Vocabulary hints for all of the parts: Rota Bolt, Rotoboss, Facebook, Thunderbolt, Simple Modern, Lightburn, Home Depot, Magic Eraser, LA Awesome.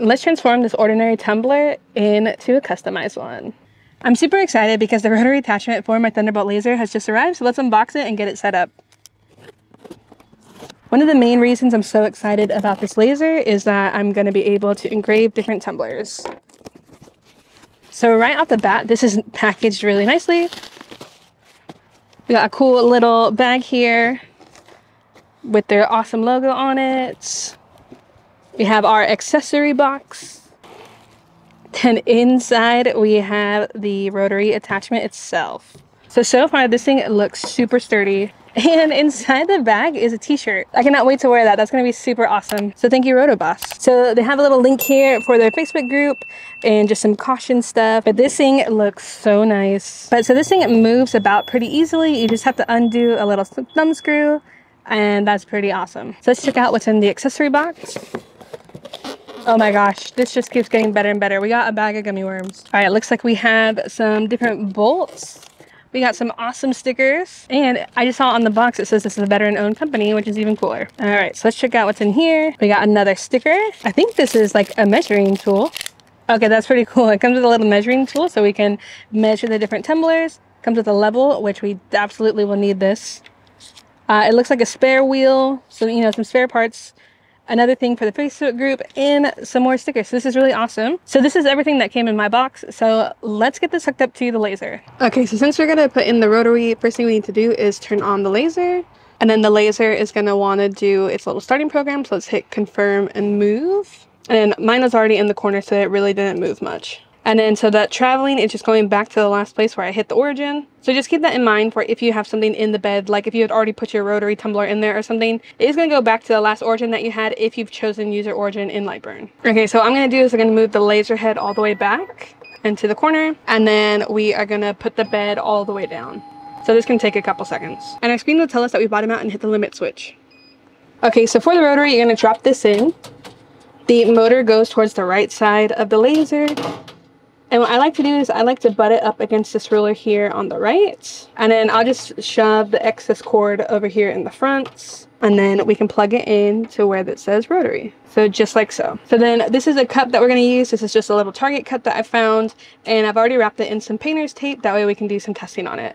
Let's transform this ordinary tumbler into a customized one. I'm super excited because the rotary attachment for my Thunderbolt laser has just arrived, so let's unbox it and get it set up. One of the main reasons I'm so excited about this laser is that I'm going to be able to engrave different tumblers. So right off the bat, this is packaged really nicely. We got a cool little bag here with their awesome logo on it. We have our accessory box. Then inside we have the rotary attachment itself. So far this thing looks super sturdy. And inside the bag is a t-shirt. I cannot wait to wear that. That's going to be super awesome. So thank you, Rotoboss. So they have a little link here for their Facebook group and just some caution stuff. But this thing looks so nice. So this thing moves about pretty easily. You just have to undo a little thumb screw. And that's pretty awesome. So let's check out what's in the accessory box. Oh my gosh, this just keeps getting better and better. We got a bag of gummy worms. All right, it looks like we have some different bolts. We got some awesome stickers. And I just saw on the box, it says this is a veteran-owned company, which is even cooler. All right, so let's check out what's in here. We got another sticker. I think this is like a measuring tool. Okay, that's pretty cool. It comes with a little measuring tool so we can measure the different tumblers. Comes with a level, which we absolutely will need this. It looks like a spare wheel. So, you know, some spare parts. Another thing for the Facebook group and some more stickers. So this is really awesome. So this is everything that came in my box. So let's get this hooked up to the laser. Okay, so since we're gonna put in the rotary, first thing we need to do is turn on the laser. And then the laser is gonna wanna do its little starting program. So let's hit confirm and move. And mine was already in the corner, so it really didn't move much. And then so that traveling is just going back to the last place where I hit the origin. So just keep that in mind for if you have something in the bed, like if you had already put your rotary tumbler in there or something, it is going to go back to the last origin that you had if you've chosen user origin in Lightburn. Okay, so what I'm going to do is I'm going to move the laser head all the way back into the corner, and then we are going to put the bed all the way down. So this can take a couple seconds. And our screen will tell us that we bottom out and hit the limit switch. Okay, so for the rotary, you're going to drop this in. The motor goes towards the right side of the laser. And what I like to do is I like to butt it up against this ruler here on the right. And then I'll just shove the excess cord over here in the front. And then we can plug it in to where that says rotary. So just like so. So then this is a cup that we're gonna use. This is just a little target cup that I found. And I've already wrapped it in some painter's tape. That way we can do some testing on it.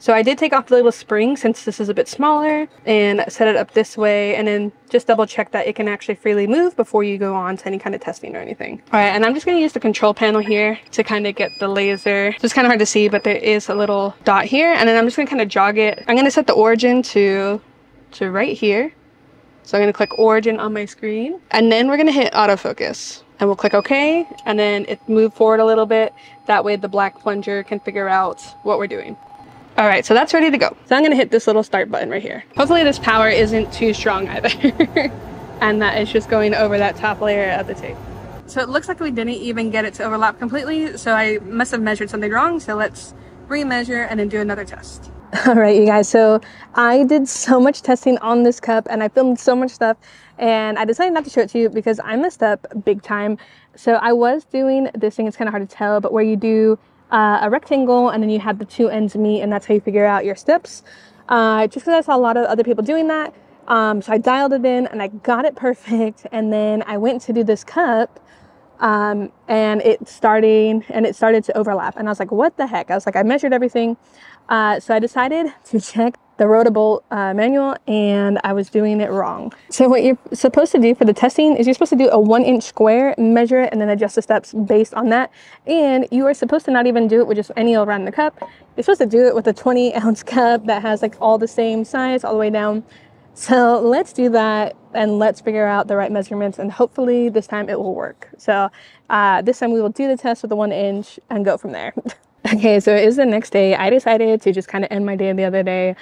So I did take off the little spring since this is a bit smaller and set it up this way. And then just double check that it can actually freely move before you go on to any kind of testing or anything. All right, and I'm just gonna use the control panel here to kind of get the laser. So it's kind of hard to see, but there is a little dot here, and then I'm just gonna kind of jog it. I'm gonna set the origin to right here. So I'm gonna click origin on my screen, and then we're gonna hit autofocus. And we'll click okay, and then it moved forward a little bit. That way the black plunger can figure out what we're doing. All right, so that's ready to go. So I'm gonna hit this little start button right here. Hopefully this power isn't too strong either. And that is just going over that top layer of the tape. So it looks like we didn't even get it to overlap completely. So I must have measured something wrong. So let's re-measure and then do another test. All right, you guys, so I did so much testing on this cup and I filmed so much stuff, and I decided not to show it to you because I messed up big time. So I was doing this thing, it's kind of hard to tell, but where you do a rectangle and then you have the two ends meet, and that's how you figure out your steps. Just because I saw a lot of other people doing that. So I dialed it in and I got it perfect. And then I went to do this cup and it started to overlap. And I was like, what the heck? I was like, I measured everything. So I decided to check the Rota Bolt manual, and I was doing it wrong. So what you're supposed to do for the testing is you're supposed to do a 1-inch square, measure it, and then adjust the steps based on that. And you are supposed to not even do it with just any old round in the cup. You're supposed to do it with a 20-ounce cup that has like all the same size all the way down. So let's do that and let's figure out the right measurements, and hopefully this time it will work. So this time we will do the test with the 1-inch and go from there. Okay, so it is the next day. I decided to just kind of end my day the other day.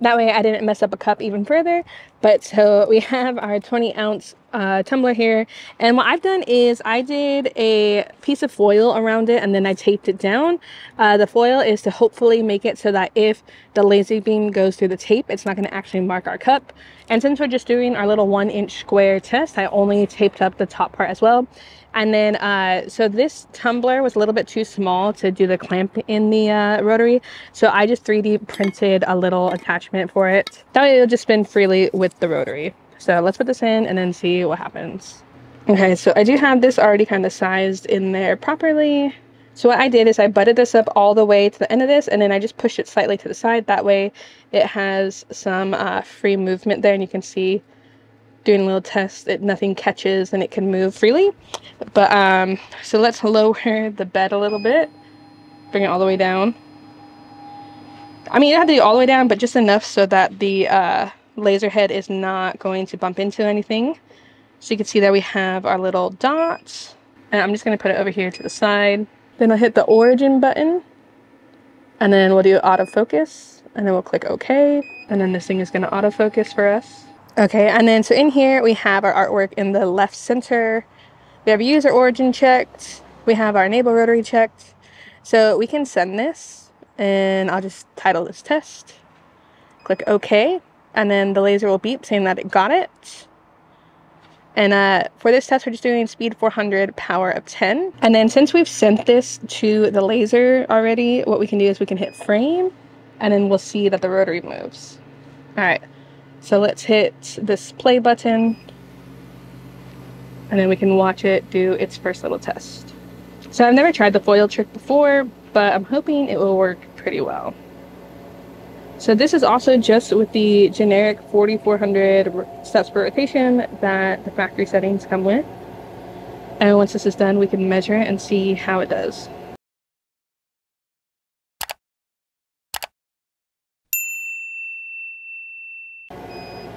That way I didn't mess up a cup even further. But so we have our 20-ounce tumbler here. And what I've done is I did a piece of foil around it and then I taped it down. The foil is to hopefully make it so that if the laser beam goes through the tape, it's not going to actually mark our cup. And since we're just doing our little 1-inch square test, I only taped up the top part as well. And then, so this tumbler was a little bit too small to do the clamp in the rotary. So I just 3D printed a little attachment for it. That way it'll just spin freely with the rotary. So let's put this in and then see what happens. Okay, so I do have this already kind of sized in there properly. So what I did is I butted this up all the way to the end of this, and then I just pushed it slightly to the side. That way it has some free movement there, and you can see doing a little test, nothing catches and it can move freely. But so let's lower the bed a little bit, bring it all the way down. I mean, you don't have to do all the way down, but just enough so that the laser head is not going to bump into anything. So you can see that we have our little dots, and I'm just going to put it over here to the side. Then I'll hit the origin button, and then we'll do autofocus, and then we'll click OK, and then this thing is going to autofocus for us. Okay, and then so in here we have our artwork in the left center. We have user origin checked. We have our enable rotary checked. So we can send this, and I'll just title this test. Click OK, and then the laser will beep saying that it got it. And for this test, we're just doing speed 400, power of 10. And then since we've sent this to the laser already, what we can do is we can hit frame, and then we'll see that the rotary moves. All right, so let's hit this play button, and then we can watch it do its first little test. So I've never tried the foil trick before, but I'm hoping it will work pretty well. So this is also just with the generic 4,400 steps per rotation that the factory settings come with. And once this is done, we can measure it and see how it does.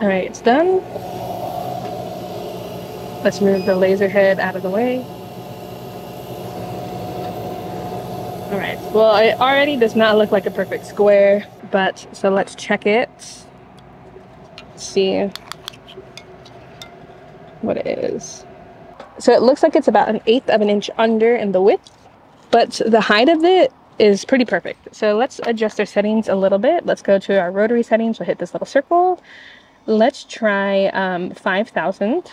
All right, it's done. Let's move the laser head out of the way. All right, well, it already does not look like a perfect square, but so let's check it. Let's see what it is. So it looks like it's about 1/8 of an inch under in the width, but the height of it is pretty perfect. So let's adjust our settings a little bit. Let's go to our rotary settings. We'll hit this little circle. Let's try 5,000.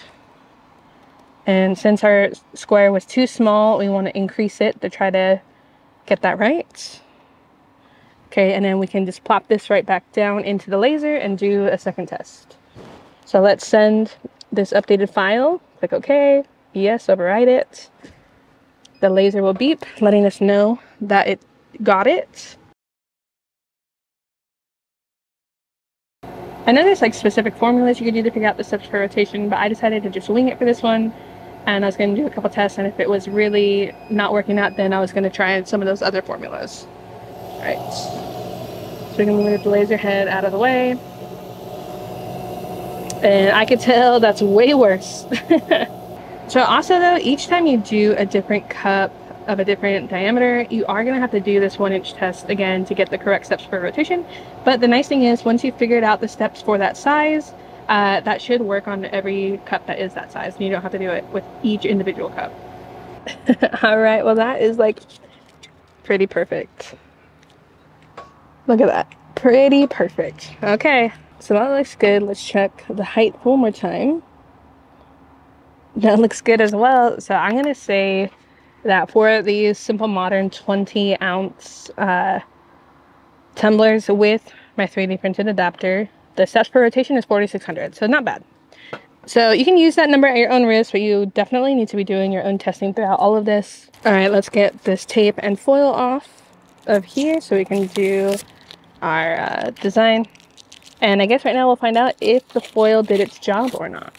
And since our square was too small, we want to increase it to try to get that right. Okay, and then we can just plop this right back down into the laser and do a second test. So let's send this updated file, click OK, yes, override it. The laser will beep, letting us know that it got it. I know there's like specific formulas you could do to figure out the steps per rotation, but I decided to just wing it for this one. And I was going to do a couple tests, and if it was really not working out, then I was going to try some of those other formulas. All right, so we're going to move the laser head out of the way. And I could tell that's way worse. So also though, each time you do a different cup of a different diameter, you are going to have to do this 1-inch test again to get the correct steps per rotation. But the nice thing is, once you've figured out the steps for that size, that should work on every cup that is that size, and you don't have to do it with each individual cup. All right, well, that is like pretty perfect. Look at that, pretty perfect. Okay, so that looks good. Let's check the height one more time. That looks good as well. So I'm gonna say that for these Simple Modern 20-ounce tumblers with my 3D printed adapter, the steps per rotation is 4,600, so not bad. So you can use that number at your own risk, but you definitely need to be doing your own testing throughout all of this. All right, let's get this tape and foil off of here so we can do our design. And I guess right now we'll find out if the foil did its job or not.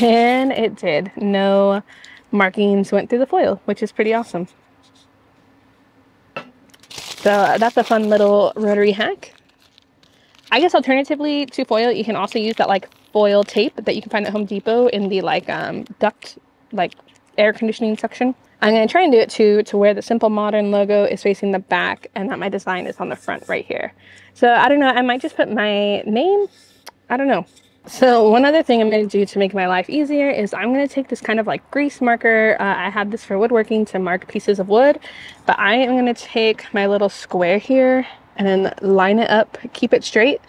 And it did. No markings went through the foil, which is pretty awesome. So that's a fun little rotary hack. I guess alternatively to foil, you can also use that like foil tape that you can find at Home Depot in the like duct, like air conditioning section. I'm going to try and do it to where the Simple Modern logo is facing the back and that my design is on the front right here. So I don't know, I might just put my name. I don't know. So one other thing I'm going to do to make my life easier is I'm going to take this kind of like grease marker. I have this for woodworking to mark pieces of wood, but I am going to take my little square here and then line it up, keep it straight.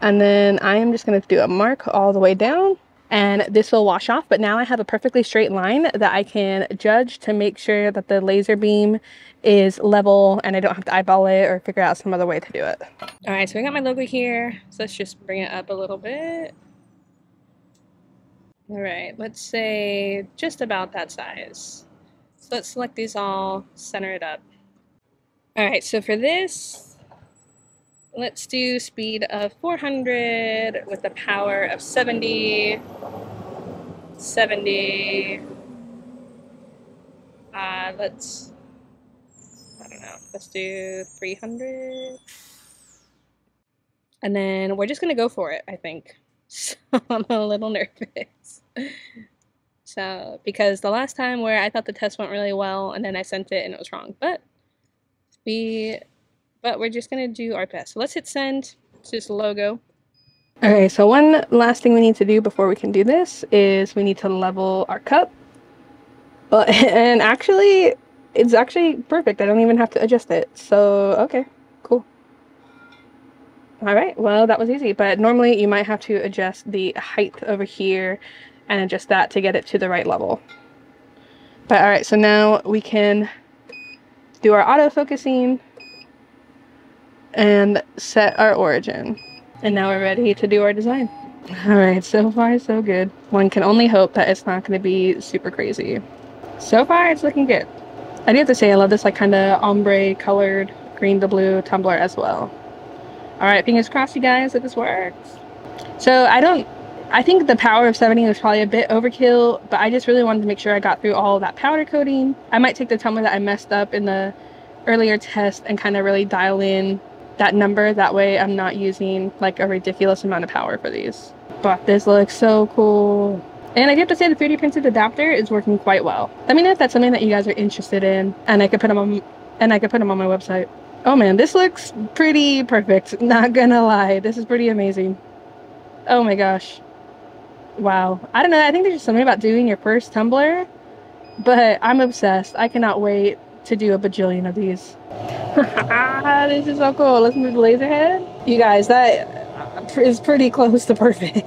And then I am just gonna do a mark all the way down, and this will wash off. But now I have a perfectly straight line that I can judge to make sure that the laser beam is level and I don't have to eyeball it or figure out some other way to do it. All right, so I got my logo here. So let's just bring it up a little bit. All right, let's say just about that size. So let's select these all, center it up. All right, so for this, let's do speed of 400 with the power of 70, 70. Let's do 300. And then we're just gonna go for it, I think. So I'm a little nervous. So, because the last time where I thought the test went really well and then I sent it and it was wrong, but we're just gonna do our best. So let's hit send, it's just a logo. Okay, so one last thing we need to do before we can do this is we need to level our cup. But, and actually, it's actually perfect. I don't even have to adjust it. So, okay, cool. All right, well, that was easy, but normally you might have to adjust the height over here and adjust that to get it to the right level. But all right, so now we can do our auto focusing and set our origin. And now we're ready to do our design. All right, so far so good. One can only hope that it's not gonna be super crazy. So far it's looking good. I do have to say I love this like kind of ombre colored green to blue tumbler as well. All right, fingers crossed, you guys, that this works. So I think the power of 70 was probably a bit overkill, but I just really wanted to make sure I got through all that powder coating. I might take the tumbler that I messed up in the earlier test and kind of really dial in that number. That way I'm not using like a ridiculous amount of power for these. But this looks so cool. And I do have to say the 3D printed adapter is working quite well. Let me know if that's something that you guys are interested in, and I could put them on my website. Oh man, this looks pretty perfect, not gonna lie. This is pretty amazing. Oh my gosh. Wow. I don't know, I think there's just something about doing your first tumbler, but I'm obsessed. I cannot wait to do a bajillion of these. This is so cool. Let's move the laser head. You guys, that is pretty close to perfect.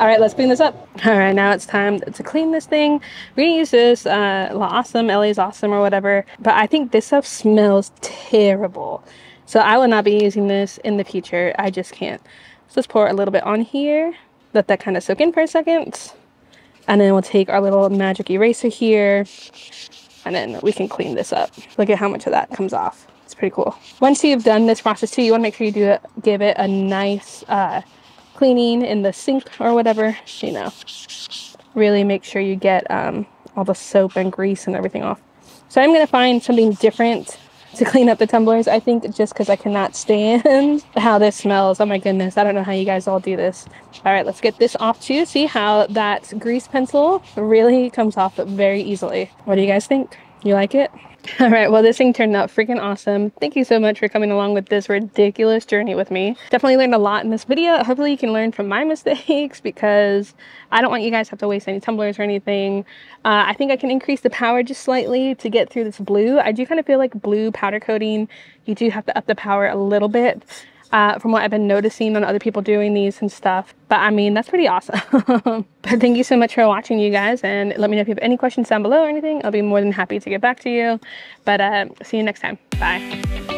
All right, let's clean this up. All right, now it's time to clean this thing. We're gonna use this LA's Awesome or whatever, but I think this stuff smells terrible. So I will not be using this in the future. I just can't. So let's pour a little bit on here. Let that kind of soak in for a second. And then we'll take our little magic eraser here and then we can clean this up. Look at how much of that comes off. It's pretty cool. Once you've done this process too, you wanna make sure you give it a nice, cleaning in the sink or whatever, you know, really make sure you get all the soap and grease and everything off. So I'm gonna find something different to clean up the tumblers, I think, just because I cannot stand how this smells. Oh my goodness, I don't know how you guys all do this. All right, let's get this off too. See how that grease pencil really comes off very easily. What do you guys think? You like it? All right, well, this thing turned out freaking awesome. Thank you so much for coming along with this ridiculous journey with me. Definitely learned a lot in this video. Hopefully you can learn from my mistakes because I don't want you guys to have to waste any tumblers or anything. I think I can increase the power just slightly to get through this blue. I do kind of feel like blue powder coating, you do have to up the power a little bit from what I've been noticing on other people doing these and stuff. But I mean, that's pretty awesome. But thank you so much for watching, you guys, and let me know if you have any questions down below or anything. I'll be more than happy to get back to you. But see you next time. Bye.